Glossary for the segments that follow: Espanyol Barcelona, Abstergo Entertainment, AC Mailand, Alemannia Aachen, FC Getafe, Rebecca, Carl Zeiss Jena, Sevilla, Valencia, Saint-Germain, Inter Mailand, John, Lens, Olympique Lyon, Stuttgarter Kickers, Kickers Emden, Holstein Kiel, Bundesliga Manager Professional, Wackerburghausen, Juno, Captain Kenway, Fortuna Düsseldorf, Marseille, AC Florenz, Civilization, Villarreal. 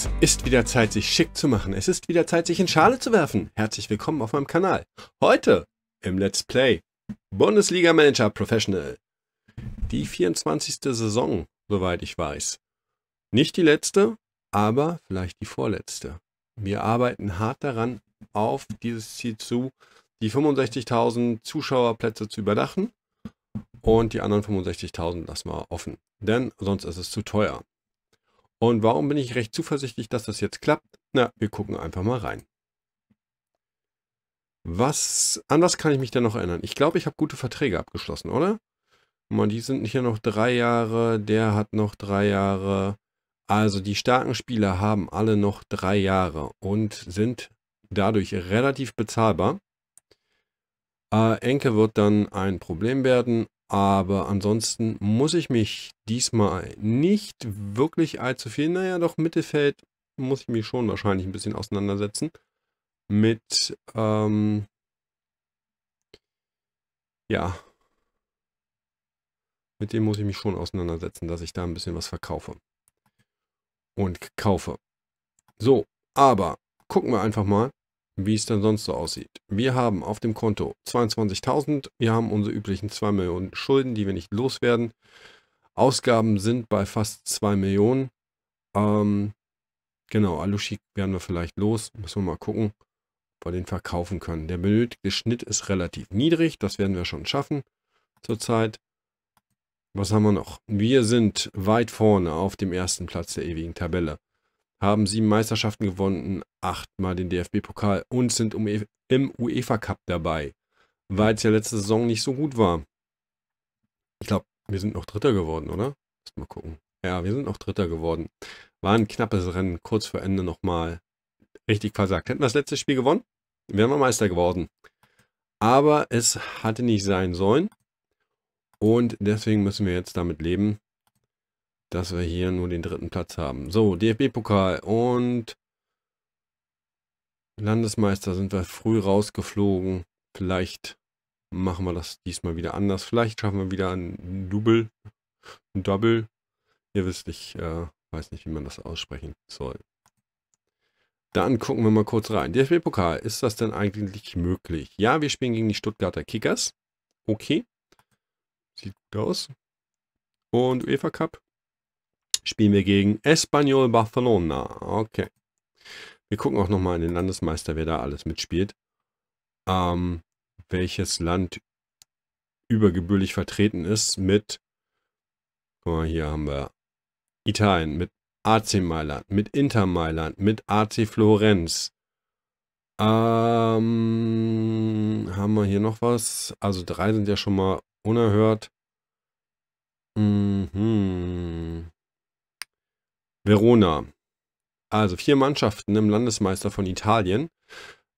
Es ist wieder Zeit, sich schick zu machen. Es ist wieder Zeit, sich in Schale zu werfen. Herzlich willkommen auf meinem Kanal. Heute im Let's Play Bundesliga Manager Professional. Die 24. Saison, soweit ich weiß. Nicht die letzte, aber vielleicht die vorletzte. Wir arbeiten hart daran, auf dieses Ziel zu, die 65.000 Zuschauerplätze zu überdachen. Und die anderen 65.000 lassen wir offen. Denn sonst ist es zu teuer. Und warum bin ich recht zuversichtlich, dass das jetzt klappt? Na, wir gucken einfach mal rein. An was kann ich mich denn noch erinnern? Ich glaube, ich habe gute Verträge abgeschlossen, oder? Man, die sind hier noch 3 Jahre, der hat noch 3 Jahre. Also die starken Spieler haben alle noch 3 Jahre und sind dadurch relativ bezahlbar. Enke wird dann ein Problem werden. Aber ansonsten muss ich mich diesmal nicht wirklich allzu viel, naja doch Mittelfeld muss ich mich schon wahrscheinlich ein bisschen auseinandersetzen mit, ja, mit dem muss ich mich schon auseinandersetzen, dass ich da ein bisschen was verkaufe und kaufe. So, aber gucken wir einfach mal, wie es dann sonst so aussieht. Wir haben auf dem Konto 22.000. Wir haben unsere üblichen 2 Millionen Schulden, die wir nicht loswerden. Ausgaben sind bei fast 2 Millionen. Genau, Alushi werden wir vielleicht los. Müssen wir mal gucken, ob wir den verkaufen können. Der benötigte Schnitt ist relativ niedrig. Das werden wir schon schaffen zurzeit. Was haben wir noch? Wir sind weit vorne auf dem ersten Platz der ewigen Tabelle. Haben 7 Meisterschaften gewonnen, 8-mal den DFB-Pokal und sind im UEFA-Cup dabei, weil es ja letzte Saison nicht so gut war. Ich glaube, wir sind noch Dritter geworden, oder? Lass mal gucken. Ja, wir sind noch Dritter geworden. War ein knappes Rennen, kurz vor Ende nochmal richtig versagt. Hätten wir das letzte Spiel gewonnen, wären wir Meister geworden. Aber es hatte nicht sein sollen und deswegen müssen wir jetzt damit leben, dass wir hier nur den dritten Platz haben. So, DFB-Pokal und Landesmeister sind wir früh rausgeflogen. Vielleicht machen wir das diesmal wieder anders. Vielleicht schaffen wir wieder ein Double. Ein Double. Ihr wisst, ich weiß nicht, wie man das aussprechen soll. Dann gucken wir mal kurz rein. DFB-Pokal, ist das denn eigentlich möglich? Ja, wir spielen gegen die Stuttgarter Kickers. Okay. Sieht gut aus. Und UEFA Cup. Spielen wir gegen Espanyol Barcelona. Okay. Wir gucken auch nochmal in den Landesmeister, wer da alles mitspielt. Welches Land übergebührlich vertreten ist mit, guck mal, hier haben wir Italien, mit AC Mailand, mit Inter Mailand, mit AC Florenz. Haben wir hier noch was? Also 3 sind ja schon mal unerhört. Verona. Also 4 Mannschaften im Landesmeister von Italien.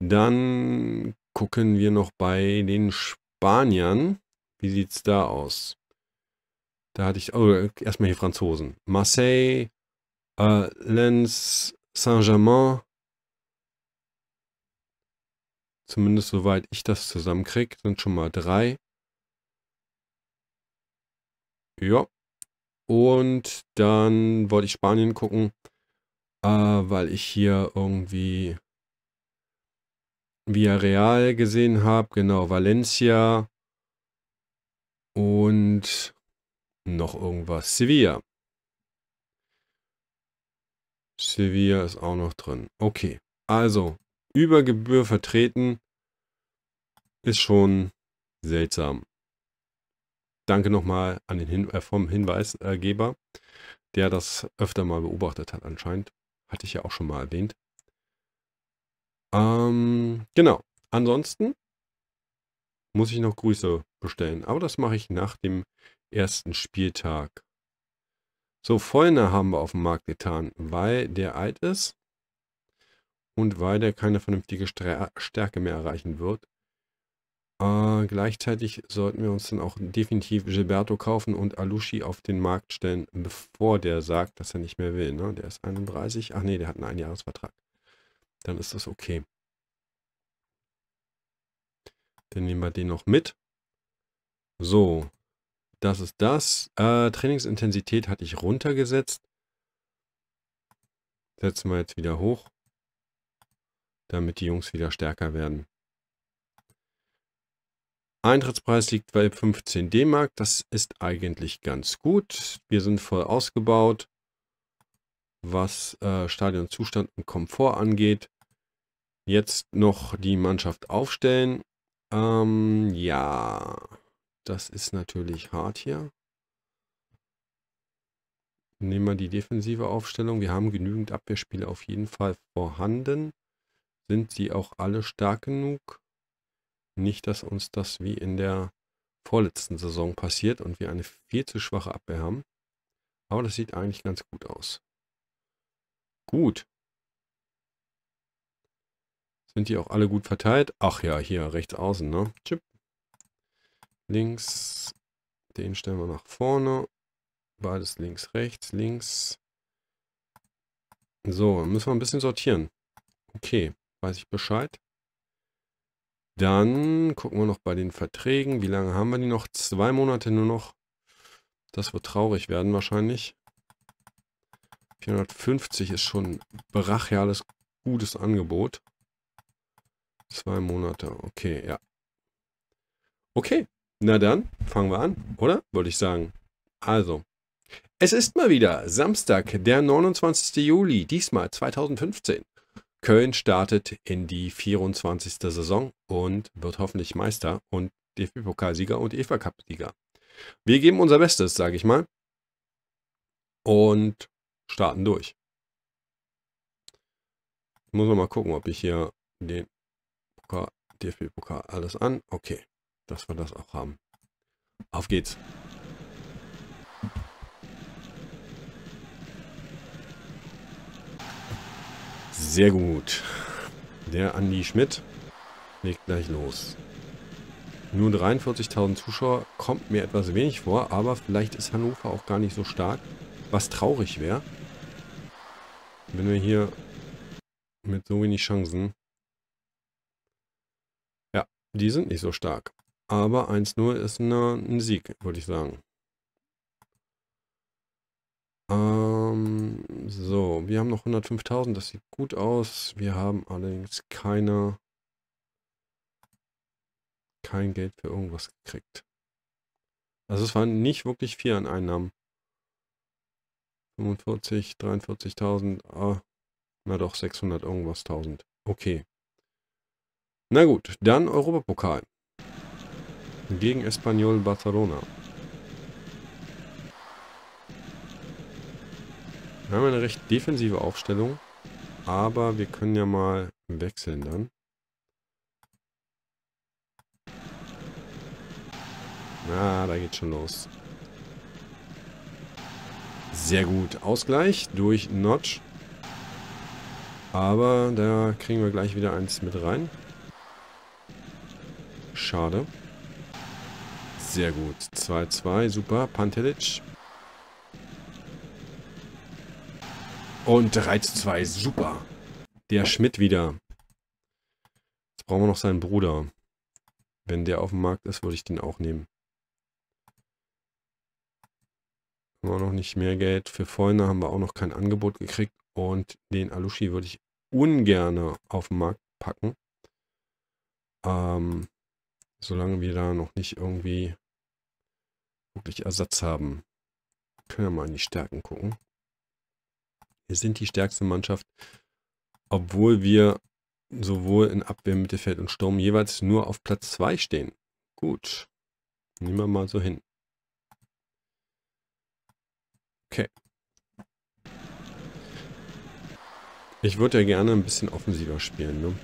Dann gucken wir noch bei den Spaniern. Wie sieht es da aus? Da hatte ich, oh, erstmal hier Franzosen. Marseille, Lens, Saint-Germain. Zumindest soweit ich das zusammenkriege, sind schon mal 3. Ja. Und dann wollte ich Spanien gucken, weil ich hier irgendwie Villarreal gesehen habe. Genau, Valencia und noch irgendwas. Sevilla. Sevilla ist auch noch drin. Okay, also über Gebühr vertreten ist schon seltsam. Danke nochmal an den vom Hinweisgeber, der das öfter mal beobachtet hat anscheinend. Hatte ich ja auch schon mal erwähnt. Genau. Ansonsten muss ich noch Grüße bestellen. Aber das mache ich nach dem ersten Spieltag. So, Freunde haben wir auf dem Markt getan, weil der alt ist und weil der keine vernünftige Stärke mehr erreichen wird. Gleichzeitig sollten wir uns dann auch definitiv Gilberto kaufen und Alushi auf den Markt stellen, bevor der sagt, dass er nicht mehr will. Ne? Der ist 31. Ach nee, der hat einen Einjahresvertrag. Dann ist das okay. Dann nehmen wir den noch mit. So, das ist das. Trainingsintensität hatte ich runtergesetzt. setzen wir jetzt wieder hoch, damit die Jungs wieder stärker werden. Eintrittspreis liegt bei 15 D-Mark. Das ist eigentlich ganz gut. Wir sind voll ausgebaut, was Stadionzustand und Komfort angeht. Jetzt noch die Mannschaft aufstellen. Ja, das ist natürlich hart hier. Nehmen wir die defensive Aufstellung. Wir haben genügend Abwehrspieler auf jeden Fall vorhanden. Sind sie auch alle stark genug? Nicht, dass uns das wie in der vorletzten Saison passiert und wir eine viel zu schwache Abwehr haben. Aber das sieht eigentlich ganz gut aus. Gut. Sind die auch alle gut verteilt? Ach ja, hier rechts außen, ne? Chip. Links. Den stellen wir nach vorne. Beides links, rechts, links. So, müssen wir ein bisschen sortieren. Okay, weiß ich Bescheid. Dann gucken wir noch bei den Verträgen. Wie lange haben wir die noch? 2 Monate nur noch. Das wird traurig werden wahrscheinlich. 450 ist schon ein brachiales, gutes Angebot. 2 Monate, okay, ja. Okay, na dann fangen wir an, oder? Würde ich sagen. Also, es ist mal wieder Samstag, der 29. Juli, diesmal 2015. Köln startet in die 24. Saison und wird hoffentlich Meister und DFB-Pokalsieger und UEFA-Cup-Sieger. Wir geben unser Bestes, sage ich mal. Und starten durch. Muss man mal gucken, ob ich hier den DFB-Pokal alles an. Okay, dass wir das auch haben. Auf geht's. Sehr gut. Der Andi Schmidt legt gleich los. Nur 43.000 Zuschauer kommt mir etwas wenig vor, aber vielleicht ist Hannover auch gar nicht so stark, was traurig wäre, wenn wir hier mit so wenig Chancen... Ja, die sind nicht so stark, aber 1-0 ist ein Sieg, würde ich sagen. So, wir haben noch 105.000, das sieht gut aus. Wir haben allerdings kein Geld für irgendwas gekriegt. Also es waren nicht wirklich viel an Einnahmen. 45, 43.000, na doch, 600 irgendwas, 1.000. Okay. Na gut, dann Europapokal. Gegen Espanyol Barcelona. Wir haben eine recht defensive Aufstellung, aber wir können ja mal wechseln dann. Na, da geht's schon los. Sehr gut. Ausgleich durch Notch. Aber da kriegen wir gleich wieder eins mit rein. Schade. Sehr gut. 2-2. Super. Pantelic. Und 3-2, super. Der Schmidt wieder. Jetzt brauchen wir noch seinen Bruder. Wenn der auf dem Markt ist, würde ich den auch nehmen. Haben wir noch nicht mehr Geld. Für Follner haben wir auch noch kein Angebot gekriegt. Und den Alushi würde ich ungern auf den Markt packen. Solange wir da noch nicht irgendwie wirklich Ersatz haben. Können wir mal in die Stärken gucken. Wir sind die stärkste Mannschaft, obwohl wir sowohl in Abwehr, Mittelfeld und Sturm jeweils nur auf Platz 2 stehen. Gut, nehmen wir mal so hin. Okay. Ich würde ja gerne ein bisschen offensiver spielen, ne?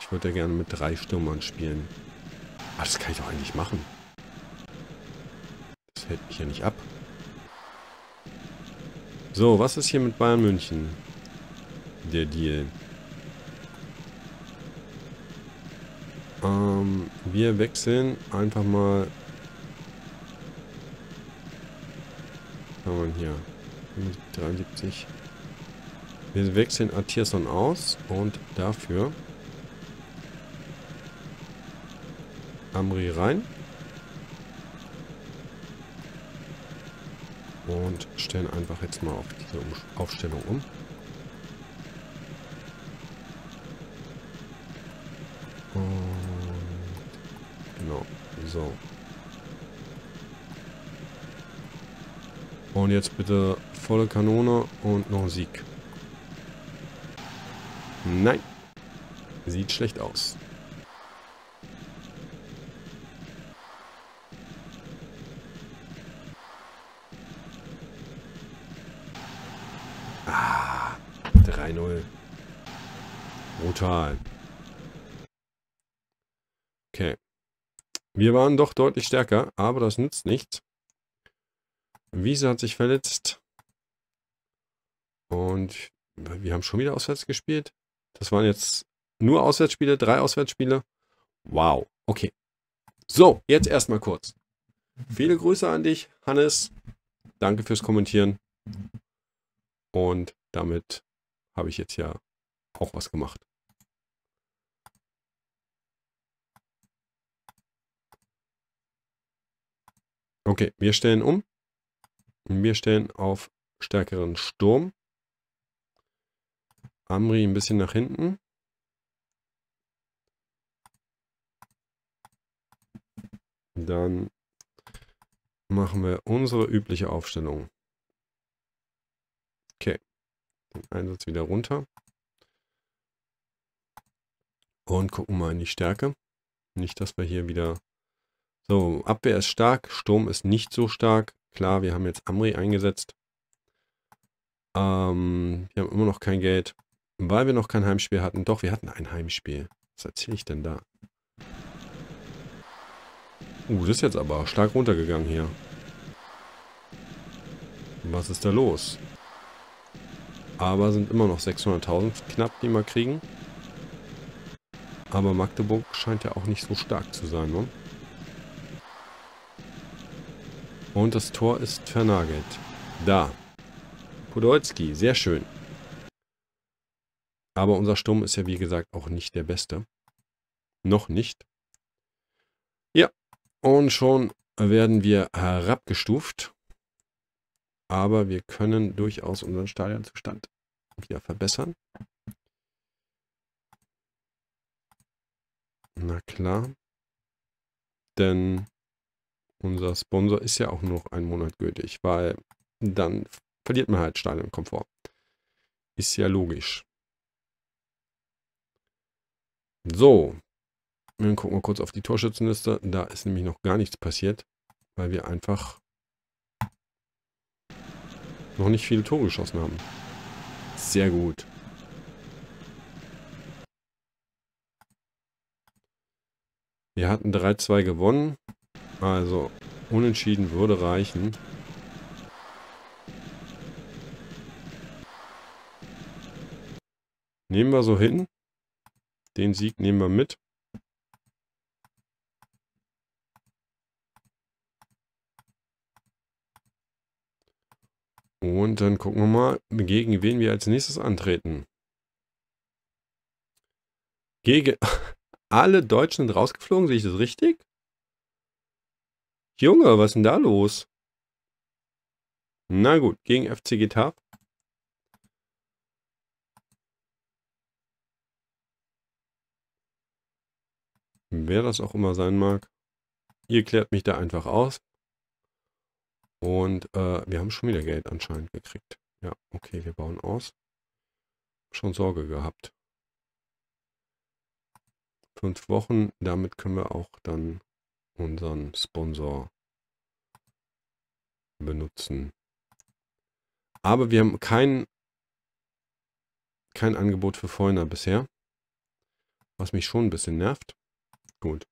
Ich würde ja gerne mit 3 Stürmern spielen. Aber das kann ich doch eigentlich machen. Das hält mich ja nicht ab. So, was ist hier mit Bayern München? Der Deal. Wir wechseln einfach mal. Was haben wir hier? 73. Wir wechseln Atierson aus und dafür Amri rein. Und stellen einfach jetzt mal auf diese Aufstellung um. So. Und jetzt bitte volle Kanone und noch ein Sieg. Nein. Sieht schlecht aus. Ah, 3-0. Brutal. Okay. Wir waren doch deutlich stärker, aber das nützt nichts. Wiese hat sich verletzt. Und wir haben schon wieder auswärts gespielt. Das waren jetzt nur Auswärtsspiele, 3 Auswärtsspiele. Wow, okay. So, jetzt erstmal kurz. Viele Grüße an dich, Hannes. Danke fürs Kommentieren. Und damit habe ich jetzt ja auch was gemacht. Okay, wir stellen um. Wir stellen auf stärkeren Sturm. Amri ein bisschen nach hinten. Dann machen wir unsere übliche Aufstellung. Okay. Den Einsatz wieder runter. Und gucken mal in die Stärke. Nicht, dass wir hier wieder... So, Abwehr ist stark, Sturm ist nicht so stark. Klar, wir haben jetzt Amri eingesetzt. Wir haben immer noch kein Geld. Weil wir noch kein Heimspiel hatten. Doch, wir hatten ein Heimspiel. Was erzähle ich denn da? Das ist jetzt aber stark runtergegangen hier. Was ist da los? Aber sind immer noch 600.000 knapp, die wir kriegen. Aber Magdeburg scheint ja auch nicht so stark zu sein, ne? Und das Tor ist vernagelt. Da. Podolski, sehr schön. Aber unser Sturm ist ja, wie gesagt, auch nicht der beste. Noch nicht. Ja, und schon werden wir herabgestuft. Aber wir können durchaus unseren Stadionzustand wieder verbessern. Na klar. Denn unser Sponsor ist ja auch nur noch 1 Monat gültig, weil dann verliert man halt Stadionkomfort. Ist ja logisch. So, dann gucken wir kurz auf die Torschützenliste. Da ist nämlich noch gar nichts passiert, weil wir einfach noch nicht viele Tore geschossen haben. Sehr gut. Wir hatten 3-2 gewonnen. Also, unentschieden würde reichen. Nehmen wir so hin. Den Sieg nehmen wir mit. Und dann gucken wir mal, gegen wen wir als nächstes antreten. Gegen alle Deutschen sind rausgeflogen, sehe ich das richtig? Junge, was ist denn da los? Na gut, gegen FC Getafe. Wer das auch immer sein mag. Ihr klärt mich da einfach aus. Und wir haben schon wieder Geld anscheinend gekriegt. Ja, okay, wir bauen aus. Schon Sorge gehabt. 5 Wochen, damit können wir auch dann unseren Sponsor benutzen. Aber wir haben kein Angebot für Foreigner bisher. Was mich schon ein bisschen nervt. Gut.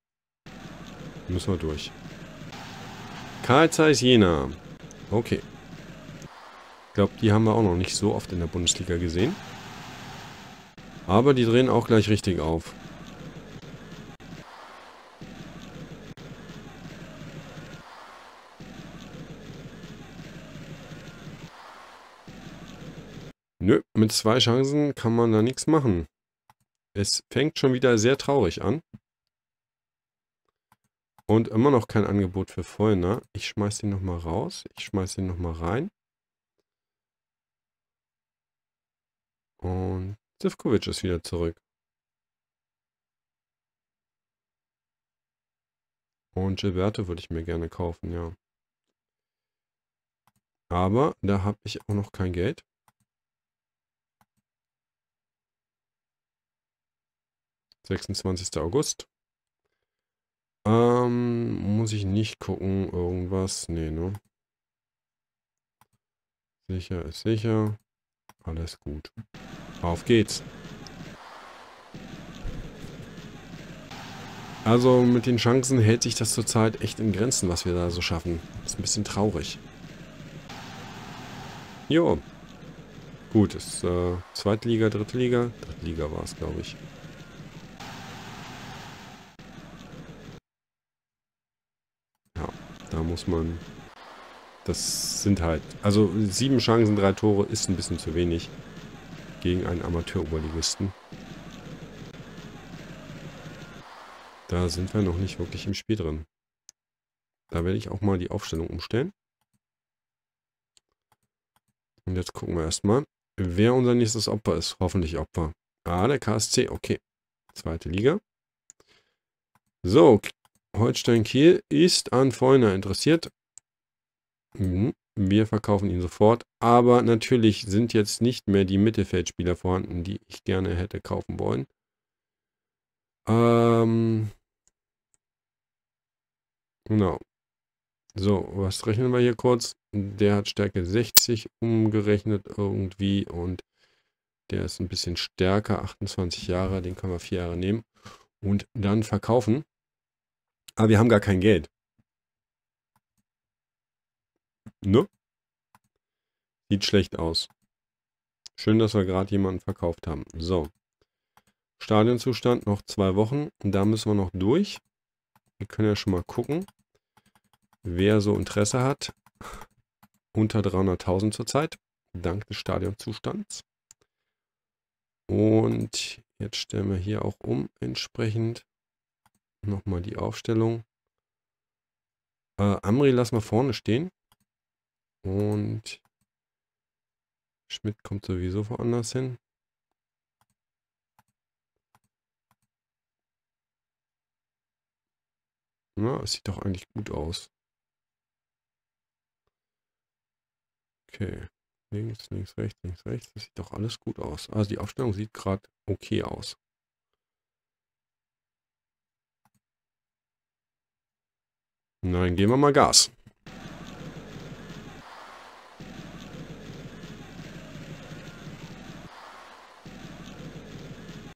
Müssen wir durch. Carl Zeiss Jena. Okay. Ich glaube, die haben wir auch noch nicht so oft in der Bundesliga gesehen. Aber die drehen auch gleich richtig auf. Nö, mit 2 Chancen kann man da nichts machen. Es fängt schon wieder sehr traurig an. Und immer noch kein Angebot für Foreigner. Ich schmeiß den nochmal raus. Ich schmeiß den nochmal rein. Und Zivkovic ist wieder zurück. Und Gilberto würde ich mir gerne kaufen, ja. Aber da habe ich auch noch kein Geld. . 26. August. Muss ich nicht gucken, irgendwas? Nee, ne? Sicher ist sicher. Alles gut. Auf geht's. Also mit den Chancen hält sich das zurzeit echt in Grenzen, was wir da so schaffen. Ist ein bisschen traurig. Jo. Gut, ist Zweitliga, Drittliga. Drittliga war es, glaube ich. Da muss man... Das sind halt... Also 7 Chancen, 3 Tore ist ein bisschen zu wenig gegen einen Amateuroberligisten. Da sind wir noch nicht wirklich im Spiel drin. Da werde ich auch mal die Aufstellung umstellen. Und jetzt gucken wir erstmal, wer unser nächstes Opfer ist. Hoffentlich Opfer. Ah, der KSC. Okay. 2. Liga. So, Holstein Kiel ist an Foyner interessiert. Wir verkaufen ihn sofort. Aber natürlich sind jetzt nicht mehr die Mittelfeldspieler vorhanden, die ich gerne hätte kaufen wollen. Genau. So, was rechnen wir hier kurz? Der hat Stärke 60 umgerechnet irgendwie. Und der ist ein bisschen stärker. 28 Jahre, den können wir 4 Jahre nehmen. Und dann verkaufen. Aber wir haben gar kein Geld. Ne? Sieht schlecht aus. Schön, dass wir gerade jemanden verkauft haben. So. Stadionzustand noch 2 Wochen. Und da müssen wir noch durch. Wir können ja schon mal gucken, wer so Interesse hat. Unter 300.000 zurzeit. Dank des Stadionzustands. Und jetzt stellen wir hier auch um entsprechend. Nochmal die Aufstellung. Amri lassen wir vorne stehen. Und Schmidt kommt sowieso woanders hin. Na, es sieht doch eigentlich gut aus. Okay. Links, links, rechts, links, rechts. Das sieht doch alles gut aus. Also die Aufstellung sieht gerade okay aus. Na, dann geben wir mal Gas.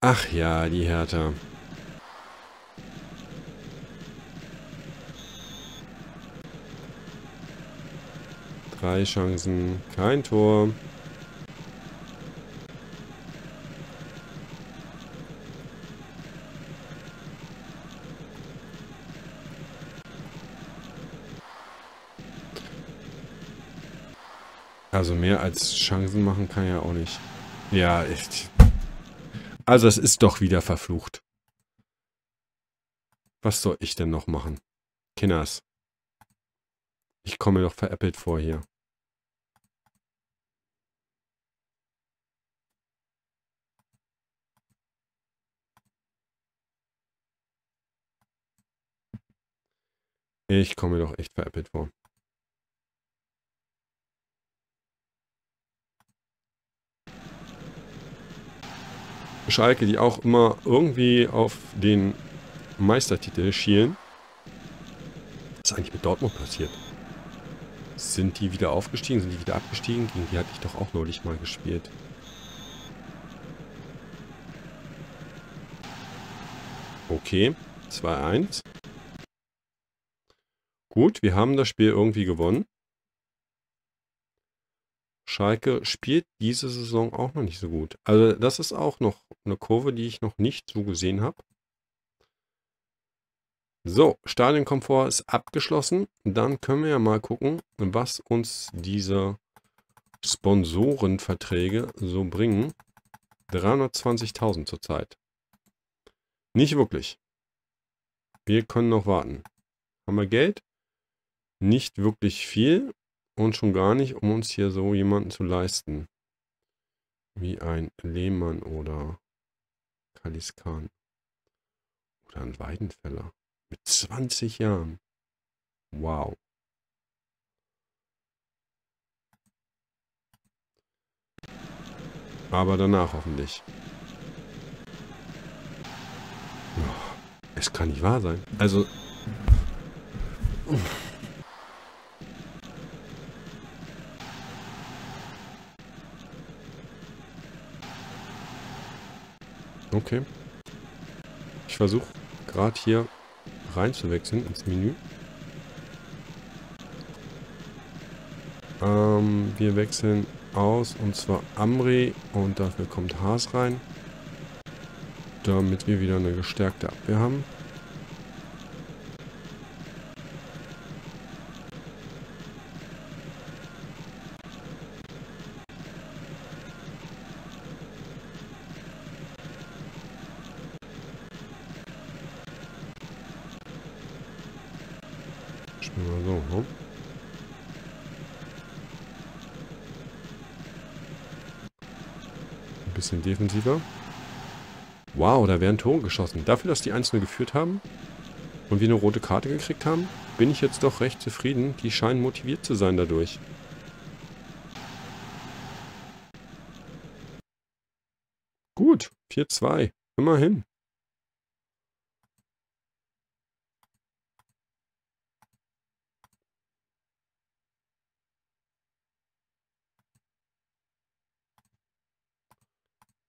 Ach ja, die Hertha. Drei Chancen, kein Tor. Also mehr als Chancen machen kann ja auch nicht. Ja, echt. Also es ist doch wieder verflucht. Was soll ich denn noch machen? Kinders. Ich komme mir doch veräppelt vor hier. Ich komme mir doch echt veräppelt vor. Schalke, die auch immer irgendwie auf den Meistertitel schielen. Was ist eigentlich mit Dortmund passiert? Sind die wieder aufgestiegen? Sind die wieder abgestiegen? Gegen die hatte ich doch auch neulich mal gespielt. Okay, 2-1. Gut, wir haben das Spiel irgendwie gewonnen. Schalke spielt diese Saison auch noch nicht so gut. Also das ist auch noch eine Kurve, die ich noch nicht so gesehen habe. So, Stadionkomfort ist abgeschlossen. Dann können wir ja mal gucken, was uns diese Sponsorenverträge so bringen. 320.000 zurzeit. Nicht wirklich. Wir können noch warten. Haben wir Geld? Nicht wirklich viel. Und schon gar nicht, um uns hier so jemanden zu leisten. Wie ein Lehmann oder Kaliskan. Oder ein Weidenfeller. Mit 20 Jahren. Wow. Aber danach hoffentlich. Es kann nicht wahr sein. Also... Okay. Ich versuche gerade hier reinzuwechseln ins Menü. Wir wechseln aus und zwar Amri und dafür kommt Haas rein. Damit wir wieder eine gestärkte Abwehr haben. Defensiver. Wow, da werden Tore geschossen. Dafür, dass die 1-0 geführt haben und wir eine rote Karte gekriegt haben, bin ich jetzt doch recht zufrieden. Die scheinen motiviert zu sein dadurch. Gut, 4-2. Immerhin.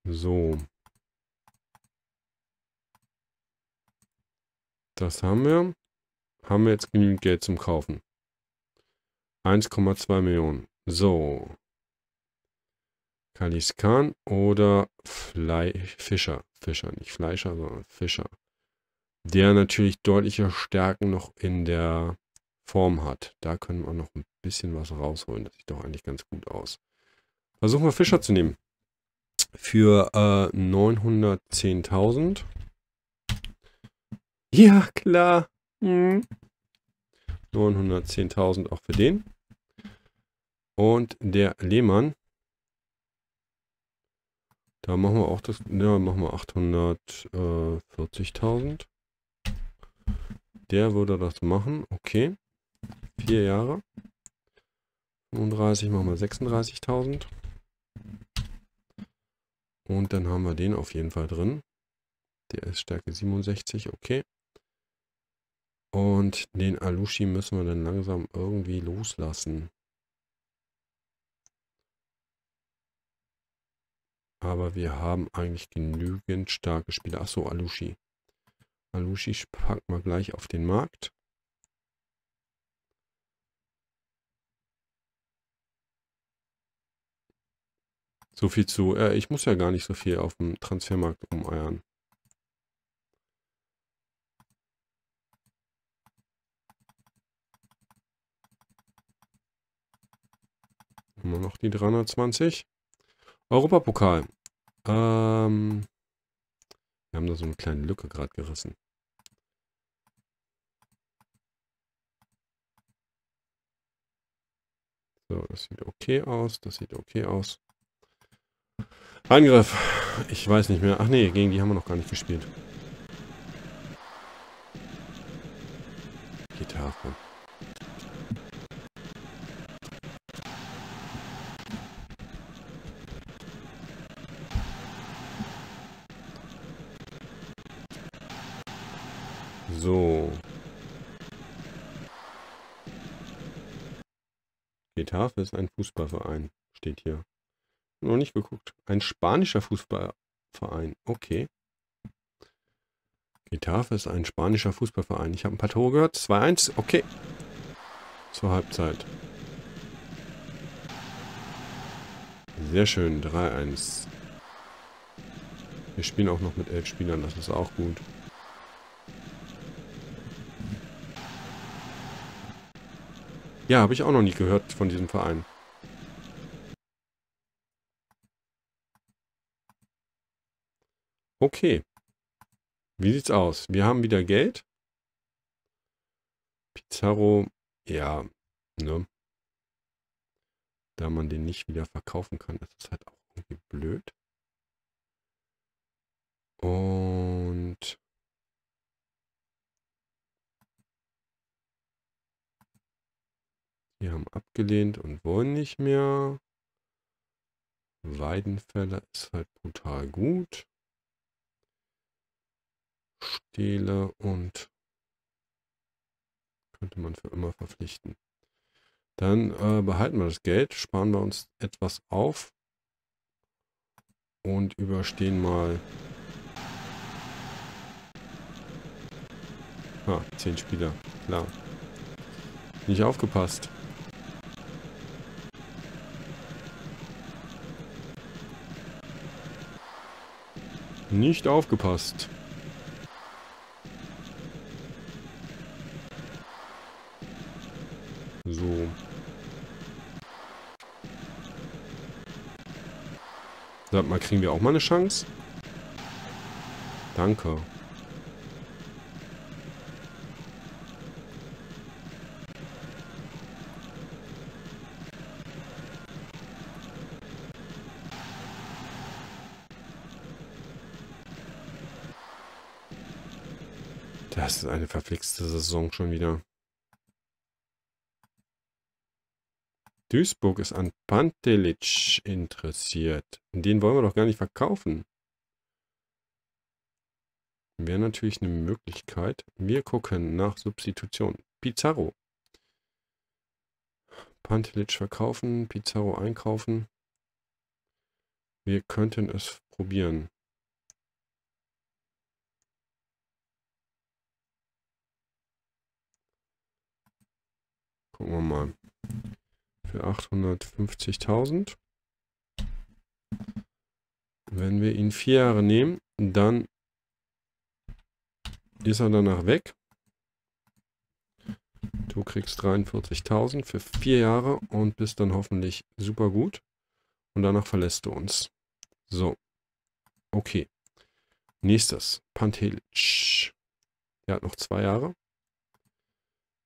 So. Das haben wir. Haben wir jetzt genügend Geld zum Kaufen. 1,2 Millionen. So. Kaliskan oder Fischer. Fischer, nicht Fleischer, sondern Fischer. Der natürlich deutliche Stärken noch in der Form hat. Da können wir noch ein bisschen was rausholen. Das sieht doch eigentlich ganz gut aus. Versuchen wir Fischer zu nehmen. Für 910.000. Ja, klar. 910.000 auch für den. Und der Lehmann. Da machen wir auch das. Ja, machen wir 840.000. Der würde das machen. Okay. 4 Jahre. 35 machen wir 36.000. Und dann haben wir den auf jeden Fall drin. Der ist Stärke 67, okay. Und den Alushi müssen wir dann langsam irgendwie loslassen. Aber wir haben eigentlich genügend starke Spieler. Achso, Alushi. Alushi packen wir gleich auf den Markt. So viel zu. Ich muss ja gar nicht so viel auf dem Transfermarkt umeiern. Haben wir noch die 320? Europapokal. Wir haben da so eine kleine Lücke gerade gerissen. So, das sieht okay aus. Das sieht okay aus. Angriff. Ich weiß nicht mehr. Ach nee, gegen die haben wir noch gar nicht gespielt. Getafe. So. Getafe ist ein Fußballverein, steht hier. Noch nicht geguckt. Ein spanischer Fußballverein. Okay. Getafe ist ein spanischer Fußballverein. Ich habe ein paar Tore gehört. 2-1. Okay. Zur Halbzeit. Sehr schön. 3-1. Wir spielen auch noch mit 11 Spielern. Das ist auch gut. Ja, habe ich auch noch nie gehört von diesem Verein. Okay. Wie sieht's aus? Wir haben wieder Geld. Pizarro, ja, ne? Da man den nicht wieder verkaufen kann, das ist halt auch irgendwie blöd. Und Die haben abgelehnt und wollen nicht mehr. Weidenfeller ist halt brutal gut. Stehle und könnte man für immer verpflichten. Dann behalten wir das Geld, sparen wir uns etwas auf und überstehen mal 10 Spieler, klar. Nicht aufgepasst. Nicht aufgepasst. So. Sag mal, kriegen wir auch mal eine Chance? Danke. Das ist eine verflixte Saison schon wieder. Duisburg ist an Pantelic interessiert. Den wollen wir doch gar nicht verkaufen. Wäre natürlich eine Möglichkeit. Wir gucken nach Substitution. Pizarro. Pantelic verkaufen, Pizarro einkaufen. Wir könnten es probieren. Gucken wir mal. Für 850.000. Wenn wir ihn 4 Jahre nehmen, dann ist er danach weg. Du kriegst 43.000 für 4 Jahre und bist dann hoffentlich super gut. Und danach verlässt du uns. So. Okay. Nächstes. Pantelic. Er hat noch 2 Jahre.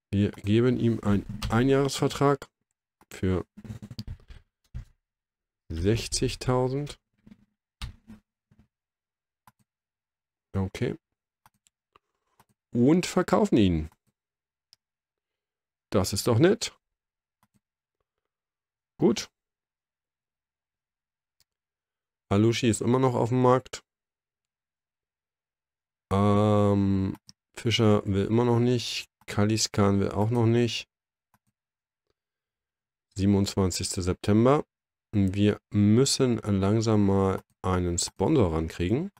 Wir geben ihm einen Einjahresvertrag für 60.000. Okay. Und verkaufen ihn. Das ist doch nett. Gut. Alushi ist immer noch auf dem Markt. Fischer will immer noch nicht. Kaliskan will auch noch nicht. 27. September. Wir müssen langsam mal einen Sponsor rankriegen.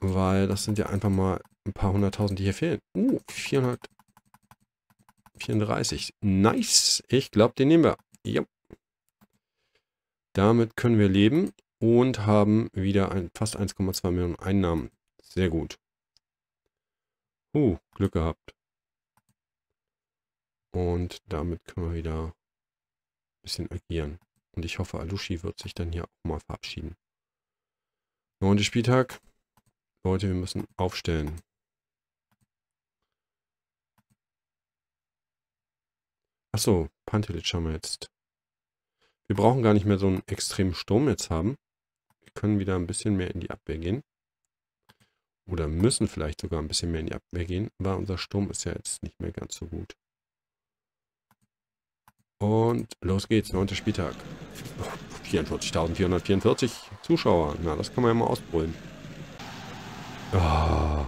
Weil das sind ja einfach mal ein paar hunderttausend, die hier fehlen. 434. Nice. Ich glaube, den nehmen wir. Ja. Damit können wir leben und haben wieder fast 1,2 Millionen Einnahmen. Sehr gut. Glück gehabt. Und damit können wir wieder ein bisschen agieren. Und ich hoffe, Alushi wird sich dann hier auch mal verabschieden. 9. Spieltag. Leute, wir müssen aufstellen. Achso, Pantelic haben wir jetzt. Wir brauchen gar nicht mehr so einen extremen Sturm jetzt haben. Wir können wieder ein bisschen mehr in die Abwehr gehen. Oder müssen vielleicht sogar ein bisschen mehr in die Abwehr gehen, weil unser Sturm ist ja jetzt nicht mehr ganz so gut. Und los geht's, 9. Spieltag. 44.444 Zuschauer. Na, das kann man ja mal ausprobieren. Oh.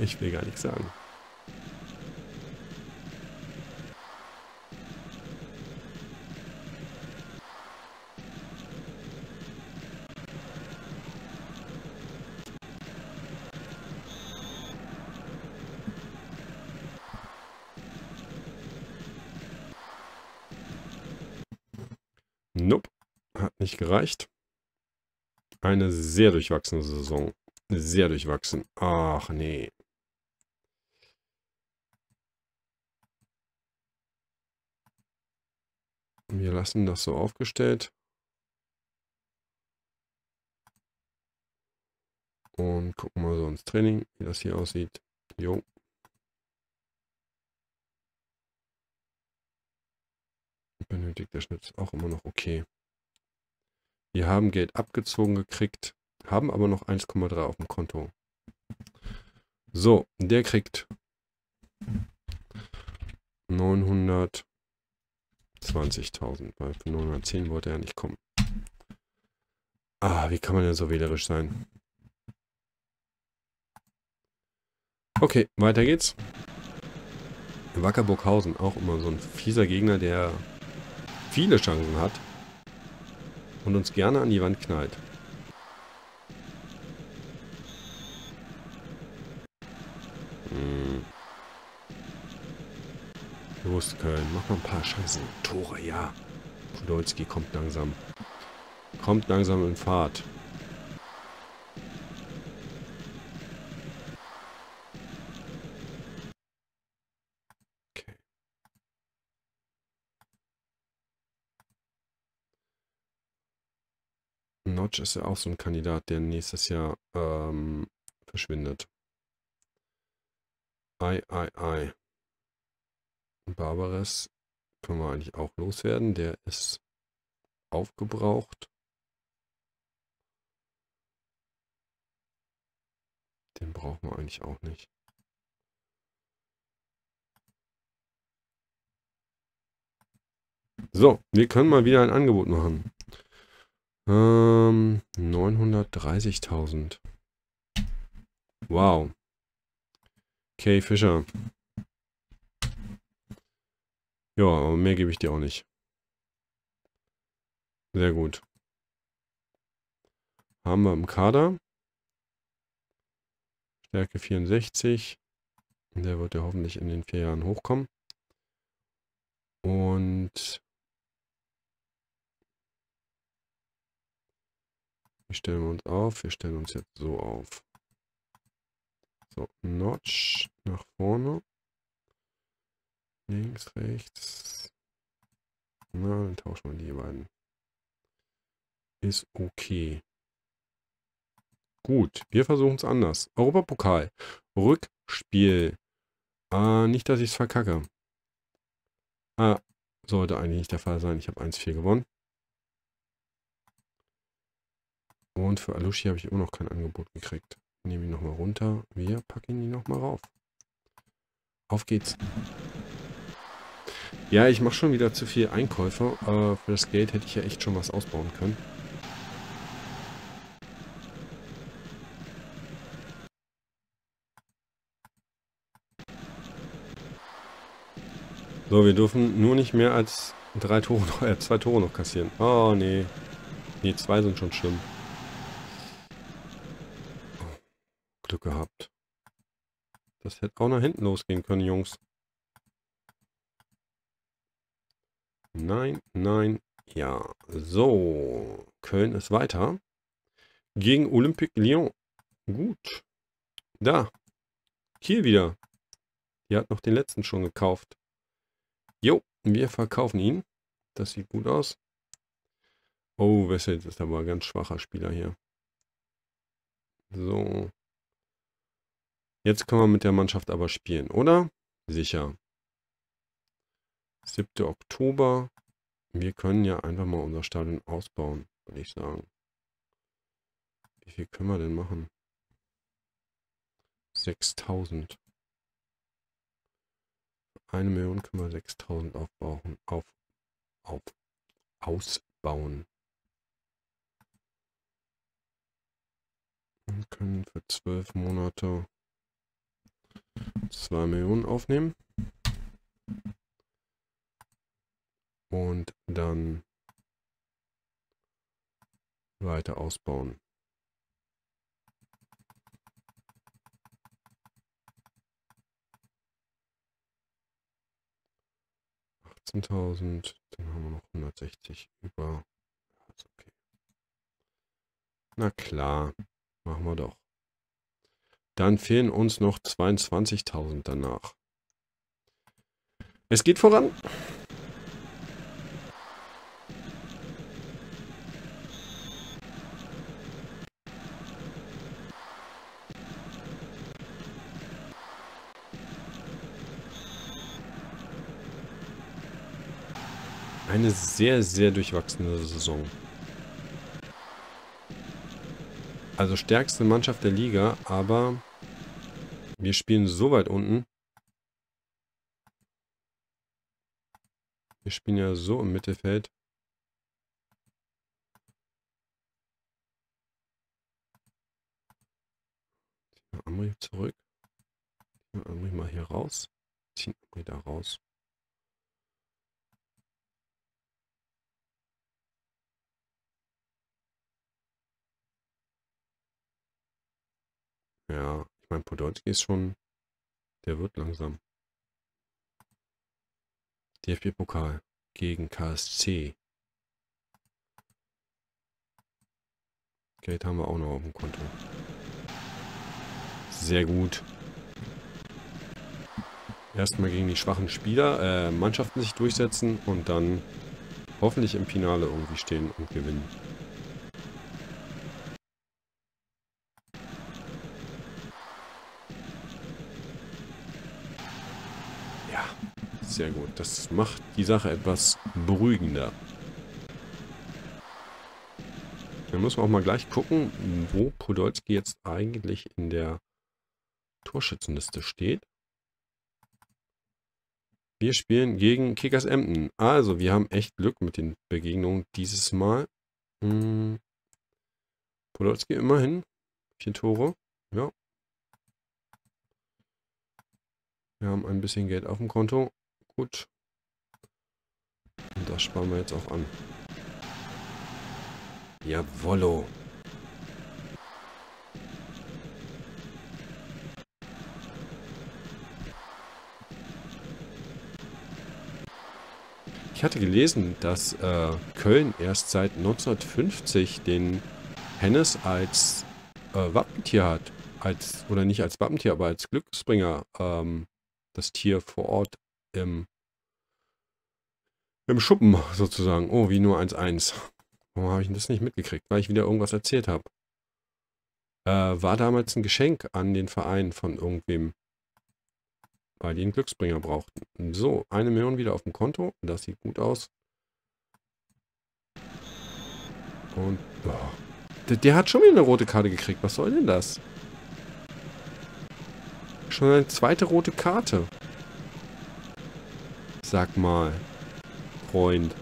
Ich will gar nichts sagen. Nope, hat nicht gereicht. Eine sehr durchwachsene Saison. Sehr durchwachsen. Ach nee. Wir lassen das so aufgestellt. Und gucken mal so ins Training, wie das hier aussieht. Jo. Benötigt der Schnitt auch immer noch okay. Wir haben Geld abgezogen gekriegt, haben aber noch 1,3 auf dem Konto. So, der kriegt 920.000, weil für 910 wollte er nicht kommen. Ah, wie kann man denn so wählerisch sein? Okay, weiter geht's. Wackerburghausen, auch immer so ein fieser Gegner, der viele Chancen hat und uns gerne an die Wand knallt. Hm. Los, Köln, mach mal ein paar Chancen. Tore, ja. Podolski kommt langsam. Kommt langsam in Fahrt. Okay. Notch ist ja auch so ein Kandidat, der nächstes Jahr verschwindet. Ei. Barbares können wir eigentlich auch loswerden. Der ist aufgebraucht. Den brauchen wir eigentlich auch nicht. So, wir können mal wieder ein Angebot machen. 930.000. Wow. Kay Fischer. Ja, aber mehr gebe ich dir auch nicht. Sehr gut. Haben wir im Kader. Stärke 64. Der wird ja hoffentlich in den 4 Jahren hochkommen. Und wie stellen wir uns auf? Wir stellen uns jetzt so auf. So, Notch nach vorne. Links, rechts. Na, dann tauschen wir die beiden. Ist okay. Gut, wir versuchen es anders. Europapokal. Rückspiel. Nicht, dass ich es verkacke. Sollte eigentlich nicht der Fall sein. Ich habe 1-4 gewonnen. Und für Alushi habe ich immer noch kein Angebot gekriegt. Nehme ihn nochmal runter. Wir packen ihn nochmal rauf. Auf geht's. Ja, ich mache schon wieder zu viel Einkäufe. Für das Geld hätte ich ja echt schon was ausbauen können. So, wir dürfen nur nicht mehr als 2 Tore noch kassieren. Oh, nee. Nee, 2 sind schon schlimm. Oh, Glück gehabt. Das hätte auch nach hinten losgehen können, Jungs. Nein, nein, ja. So, Köln ist weiter. Gegen Olympique Lyon. Gut. Da. Kiel wieder. Die hat noch den letzten schon gekauft. Jo, wir verkaufen ihn. Das sieht gut aus. Oh, Wessels ist aber ein ganz schwacher Spieler hier. So. Jetzt können wir mit der Mannschaft aber spielen, oder? Sicher. 7. Oktober. Wir können ja einfach mal unser Stadion ausbauen, würde ich sagen. Wie viel können wir denn machen? 6.000. 1 Million können wir 6.000 aufbauen. Ausbauen. Wir können für 12 Monate 2 Millionen aufnehmen. Und dann weiter ausbauen. Dann haben wir noch 160 über. Ist okay. Na klar, machen wir doch. Dann fehlen uns noch 22.000 danach. Es geht voran. Eine sehr, sehr durchwachsene Saison. Also stärkste Mannschaft der Liga, aber wir spielen so weit unten. Wir spielen ja so im Mittelfeld. Ziehen wir Amri zurück. Ziehen wir Amri mal hier raus. Ziehen Amri da raus. Ja, ich meine, Podolski ist schon, der wird langsam. DFB-Pokal gegen KSC. Geld haben wir auch noch auf dem Konto. Sehr gut. Erstmal gegen die schwachen Spieler, Mannschaften sich durchsetzen und dann hoffentlich im Finale irgendwie stehen und gewinnen. Sehr gut. Das macht die Sache etwas beruhigender. Dann müssen wir auch mal gleich gucken, wo Podolski jetzt eigentlich in der Torschützenliste steht. Wir spielen gegen Kickers Emden. Also, wir haben echt Glück mit den Begegnungen dieses Mal. Podolski immerhin. 4 Tore. Ja. Wir haben ein bisschen Geld auf dem Konto. Gut. Und das sparen wir jetzt auch an. Jawollo. Ich hatte gelesen, dass Köln erst seit 1950 den Hennes als Wappentier hat. Oder nicht als Wappentier, aber als Glücksbringer. Das Tier vor Ort im Schuppen sozusagen. Oh, wie nur 1-1. Warum habe ich denn das nicht mitgekriegt? Weil ich wieder irgendwas erzählt habe. War damals ein Geschenk an den Verein von irgendwem. Weil die einen Glücksbringer brauchten. So, 1 Million wieder auf dem Konto. Das sieht gut aus. Und der hat schon wieder eine rote Karte gekriegt. Was soll denn das? Schon eine zweite rote Karte. Sag mal, Freund.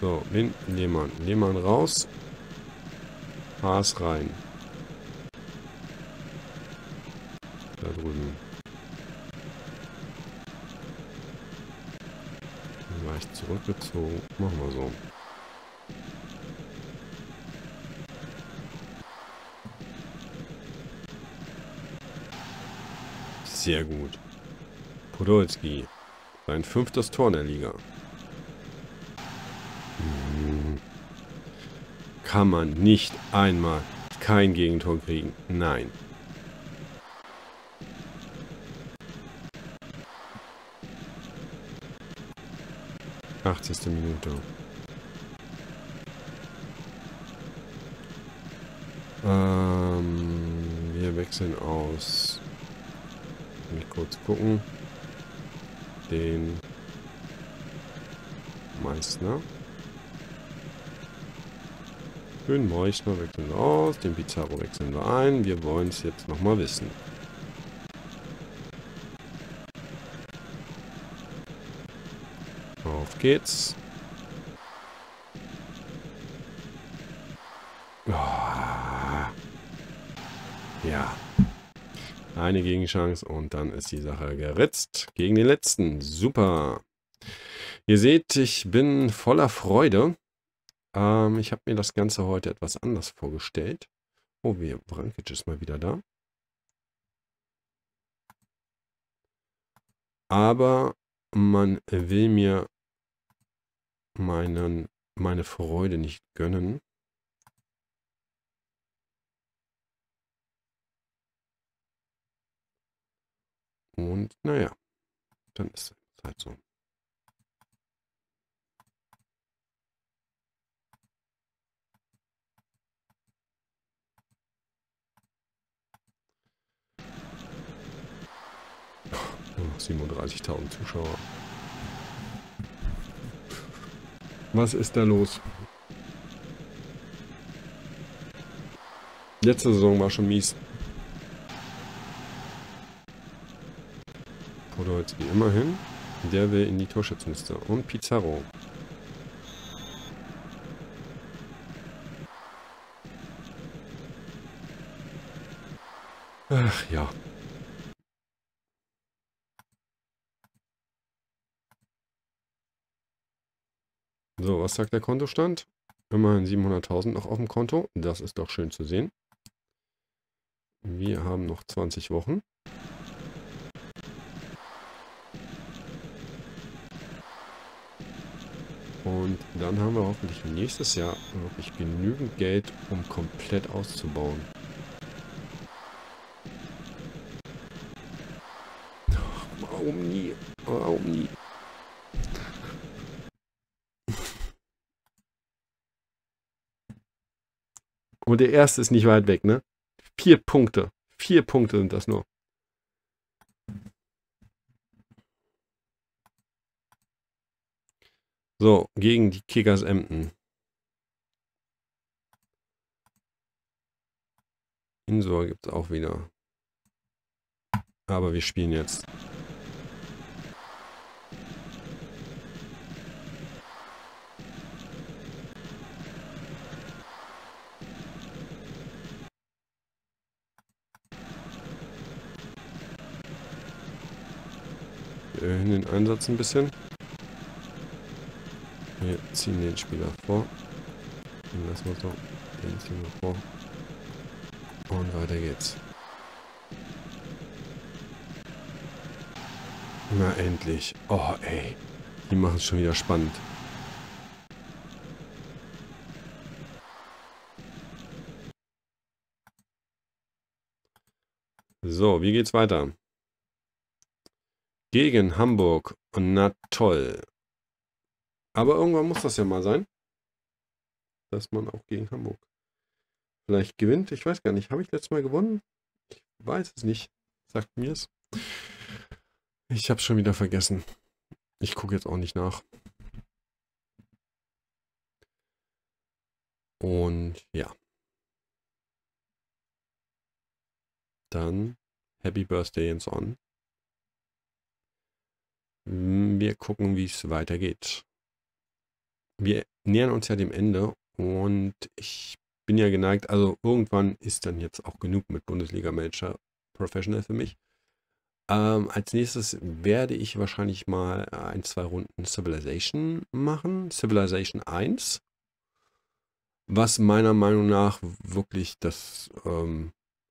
So, den Lehmann. Lehmann raus. Haas rein. Da drüben. Leicht zurückgezogen. Machen wir so. Sehr gut. Podolski. Sein 5. Tor in der Liga. Kann man nicht einmal kein Gegentor kriegen. Nein. Die 80. Minute. Wir wechseln aus. Mich kurz gucken. Den Meißner. Den Meißner wechseln wir aus. Den Pizarro wechseln wir ein. Wir wollen es jetzt nochmal wissen. Auf geht's. Oh. Ja. Eine Gegenchance und dann ist die Sache geritzt gegen den letzten. Super. Ihr seht, ich bin voller Freude. Ich habe mir das Ganze heute etwas anders vorgestellt. Oh, Brankic ist mal wieder da. Aber man will mir meine Freude nicht gönnen. Und naja, dann ist es halt so. Oh, 37.000 Zuschauer. Was ist da los? Letzte Saison war schon mies. Podolski immerhin. Der will in die Torschützenliste. Und Pizarro. Ach ja. So, was sagt der Kontostand? Immerhin 700.000 noch auf dem Konto. Das ist doch schön zu sehen. Wir haben noch 20 Wochen. Und dann haben wir hoffentlich nächstes Jahr wirklich genügend Geld, um komplett auszubauen. Warum nie? Warum nie? Und der erste ist nicht weit weg, ne? 4 Punkte. 4 Punkte sind das nur. So, gegen die Kickers Emden. Insor gibt es auch wieder. Aber wir spielen jetzt. Wir erhöhen den Einsatz ein bisschen. Wir ziehen den Spieler vor. Den lassen wir so. Den ziehen wir vor. Und weiter geht's. Na endlich. Oh ey. Die machen es schon wieder spannend. So, wie geht's weiter? Gegen Hamburg. Na toll. Aber irgendwann muss das ja mal sein, dass man auch gegen Hamburg vielleicht gewinnt. Ich weiß gar nicht, habe ich letztes Mal gewonnen? Ich weiß es nicht. Sagt mir es. Ich habe es schon wieder vergessen. Ich gucke jetzt auch nicht nach. Und ja. Dann Happy Birthday and so on. Wir gucken, wie es weitergeht. Wir nähern uns ja dem Ende und ich bin ja geneigt, also irgendwann ist dann jetzt auch genug mit Bundesliga Manager Professional für mich. Als nächstes werde ich wahrscheinlich mal 1-2 Runden Civilization machen. Civilization 1. Was meiner Meinung nach wirklich das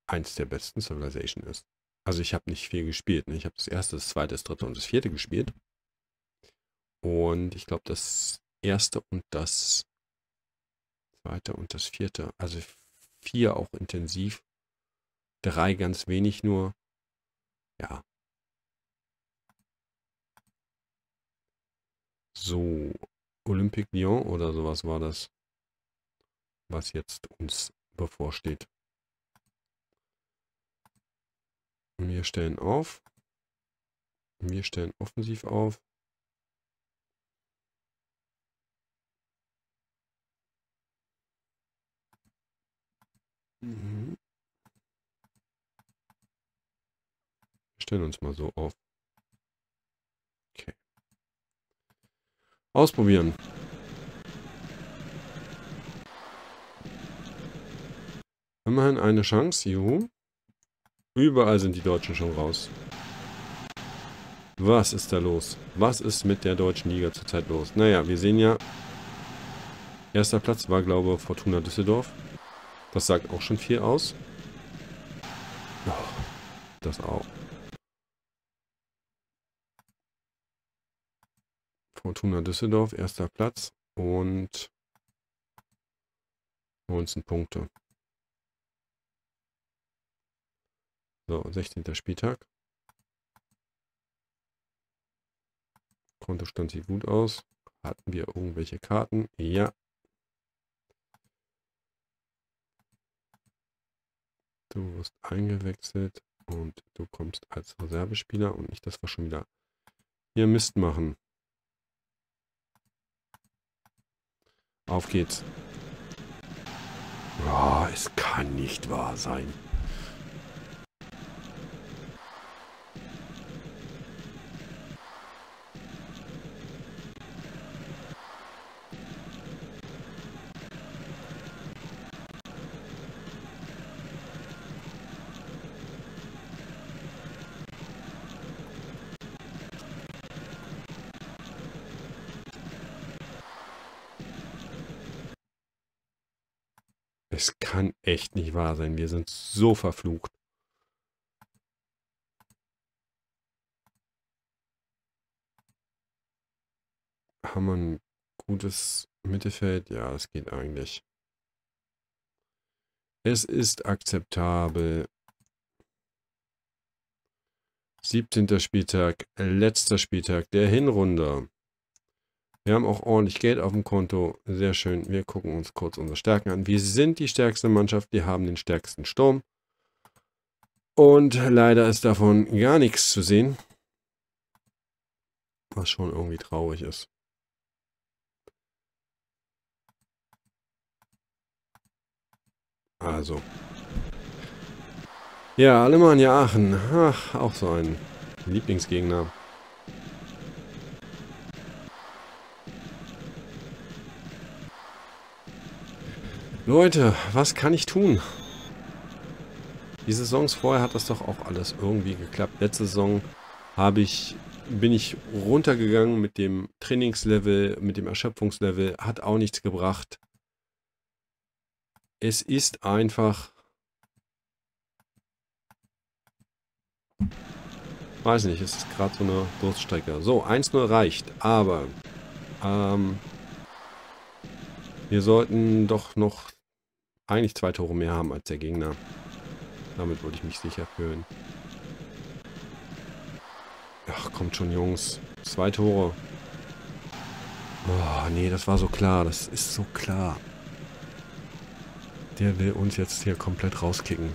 eins der besten Civilization ist. Also ich habe nicht viel gespielt. Ne? Ich habe das erste, das zweite, das dritte und das vierte gespielt. Und ich glaube, das erste und das zweite und das vierte. Also 4 auch intensiv. 3 ganz wenig nur. Ja. So. Olympique Lyon oder sowas war das, was jetzt uns bevorsteht. Wir stellen auf. Wir stellen offensiv auf. Wir stellen uns mal so auf. Okay. Ausprobieren. Immerhin eine Chance, juhu. Überall sind die Deutschen schon raus. Was ist da los? Was ist mit der deutschen Liga zurzeit los? Naja, wir sehen ja, erster Platz war, glaube ich, Fortuna Düsseldorf. Das sagt auch schon viel aus. Das auch. Fortuna Düsseldorf, erster Platz und 19 Punkte. So, 16. Spieltag. Kontostand sieht gut aus. Hatten wir irgendwelche Karten? Ja. Du wirst eingewechselt und du kommst als Reservespieler und nicht, dass wir schon wieder hier Mist machen. Auf geht's. Oh, es kann nicht wahr sein. Es kann echt nicht wahr sein. Wir sind so verflucht. Haben wir ein gutes Mittelfeld? Ja, es geht eigentlich. Es ist akzeptabel. 17. Spieltag, letzter Spieltag der Hinrunde. Wir haben auch ordentlich Geld auf dem Konto. Sehr schön. Wir gucken uns kurz unsere Stärken an. Wir sind die stärkste Mannschaft. Wir haben den stärksten Sturm. Und leider ist davon gar nichts zu sehen. Was schon irgendwie traurig ist. Also. Ja, Alemannia Aachen. Ach, auch so ein Lieblingsgegner. Leute, was kann ich tun? Die Saisons vorher hat das doch auch alles irgendwie geklappt. Letzte Saison bin ich runtergegangen mit dem Trainingslevel, mit dem Erschöpfungslevel. Hat auch nichts gebracht. Es ist einfach... Weiß nicht, es ist gerade so eine Durststrecke. So, 1-0 reicht, aber... wir sollten doch noch eigentlich 2 Tore mehr haben als der Gegner. Damit würde ich mich sicher fühlen. Ach, kommt schon, Jungs. 2 Tore. Oh, nee, das war so klar. Das ist so klar. Der will uns jetzt hier komplett rauskicken.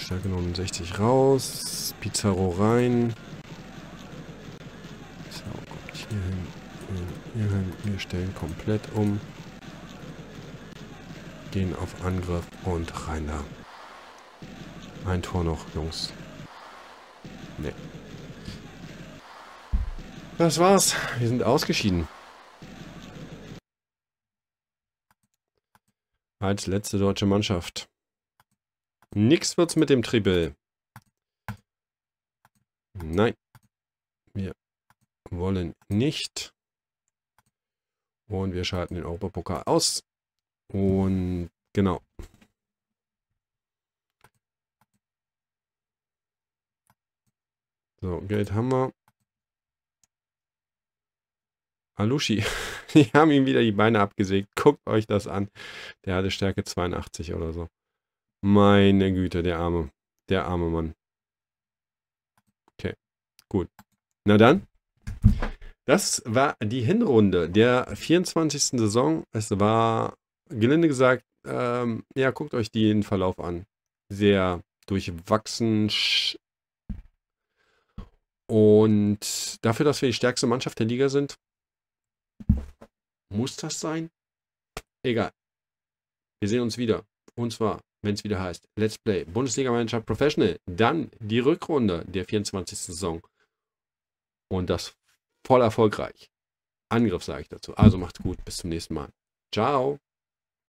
Stärke 69 raus. Pizarro rein. Wir stellen komplett um, gehen auf Angriff und rein da. Ein Tor noch, Jungs. Ne. Das war's. Wir sind ausgeschieden. Als letzte deutsche Mannschaft. Nix wird's mit dem Triple. Nein. Wir wollen nicht. Und wir schalten den Europapokal aus. Und genau. So, Geld haben wir. Alushi. Die haben ihm wieder die Beine abgesägt. Guckt euch das an. Der hatte Stärke 82 oder so. Meine Güte, der arme. Der arme Mann. Okay, gut. Na dann. Das war die Hinrunde der 24. Saison. Es war, gelinde gesagt, ja, guckt euch den Verlauf an. Sehr durchwachsen. Und dafür, dass wir die stärkste Mannschaft der Liga sind, muss das sein? Egal. Wir sehen uns wieder. Und zwar, wenn es wieder heißt, Let's Play Bundesliga Manager Professional. Dann die Rückrunde der 24. Saison. Und das voll erfolgreich. Angriff sage ich dazu. Also macht's gut. Bis zum nächsten Mal. Ciao.